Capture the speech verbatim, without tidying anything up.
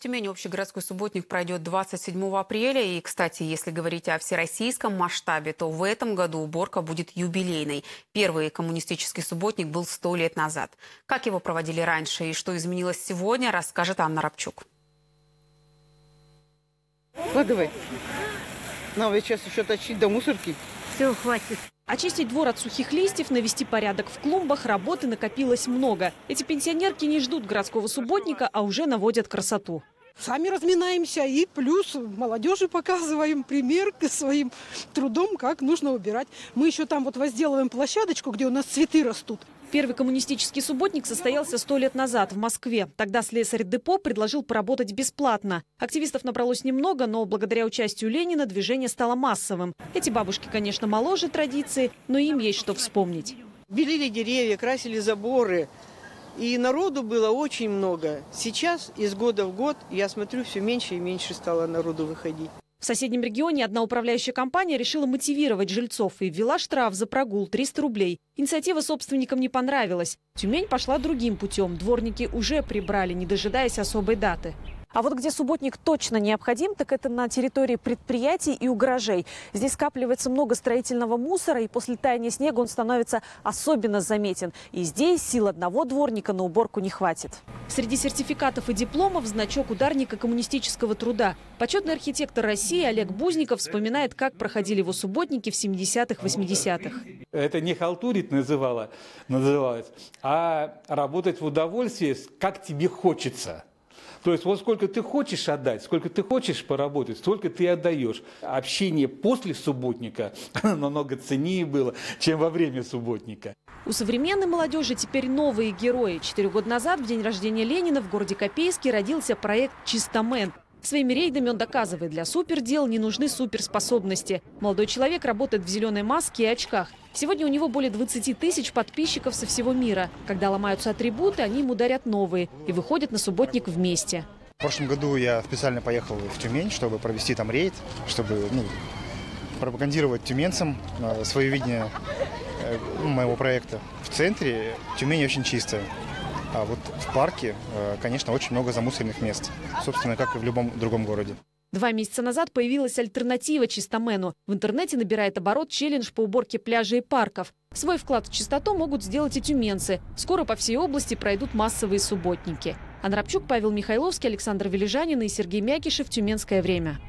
В Тюмени общегородской субботник пройдет двадцать седьмого апреля. И, кстати, если говорить о всероссийском масштабе, то в этом году уборка будет юбилейной. Первый коммунистический субботник был сто лет назад. Как его проводили раньше и что изменилось сегодня, расскажет Анна Рабчук. Ладывай. Нам ведь сейчас еще точить до мусорки. Все, хватит. Очистить двор от сухих листьев, навести порядок в клумбах, работы накопилось много. Эти пенсионерки не ждут городского субботника, а уже наводят красоту. Сами разминаемся и плюс молодежи показываем пример своим трудом, как нужно убирать. Мы еще там вот возделываем площадочку, где у нас цветы растут. Первый коммунистический субботник состоялся сто лет назад в Москве. Тогда слесарь депо предложил поработать бесплатно. Активистов набралось немного, но благодаря участию Ленина движение стало массовым. Эти бабушки, конечно, моложе традиции, но им есть что вспомнить. Белили деревья, красили заборы. И народу было очень много. Сейчас из года в год, я смотрю, все меньше и меньше стало народу выходить. В соседнем регионе одна управляющая компания решила мотивировать жильцов и ввела штраф за прогул триста рублей. Инициатива собственникам не понравилась. Тюмень пошла другим путем. Дворники уже прибрали, не дожидаясь особой даты. А вот где субботник точно необходим, так это на территории предприятий и у гаражей. Здесь скапливается много строительного мусора, и после таяния снега он становится особенно заметен. И здесь сил одного дворника на уборку не хватит. Среди сертификатов и дипломов значок ударника коммунистического труда. Почетный архитектор России Олег Бузников вспоминает, как проходили его субботники в семидесятых-восьмидесятых. Это не халтурить называло, называлось, а работать в удовольствии, как тебе хочется. То есть вот сколько ты хочешь отдать, сколько ты хочешь поработать, столько ты отдаешь. Общение после субботника намного ценнее было, чем во время субботника. У современной молодежи теперь новые герои. Четыре года назад, в день рождения Ленина, в городе Копейске родился проект «Чистомен». Своими рейдами он доказывает, для супердел не нужны суперспособности. Молодой человек работает в зеленой маске и очках. Сегодня у него более двадцати тысяч подписчиков со всего мира. Когда ломаются атрибуты, они ему дарят новые и выходят на субботник вместе. В прошлом году я специально поехал в Тюмень, чтобы провести там рейд, чтобы ну, пропагандировать тюменцам свое видение моего проекта. В центре Тюмень очень чистая. А вот в парке, конечно, очень много замусоренных мест, собственно, как и в любом другом городе. Два месяца назад появилась альтернатива «Чистомену». В интернете набирает оборот челлендж по уборке пляжей и парков. Свой вклад в чистоту могут сделать и тюменцы. Скоро по всей области пройдут массовые субботники. Анна Рабчук, Павел Михайловский, Александр Вележанин и Сергей Мякишев. «Тюменское время».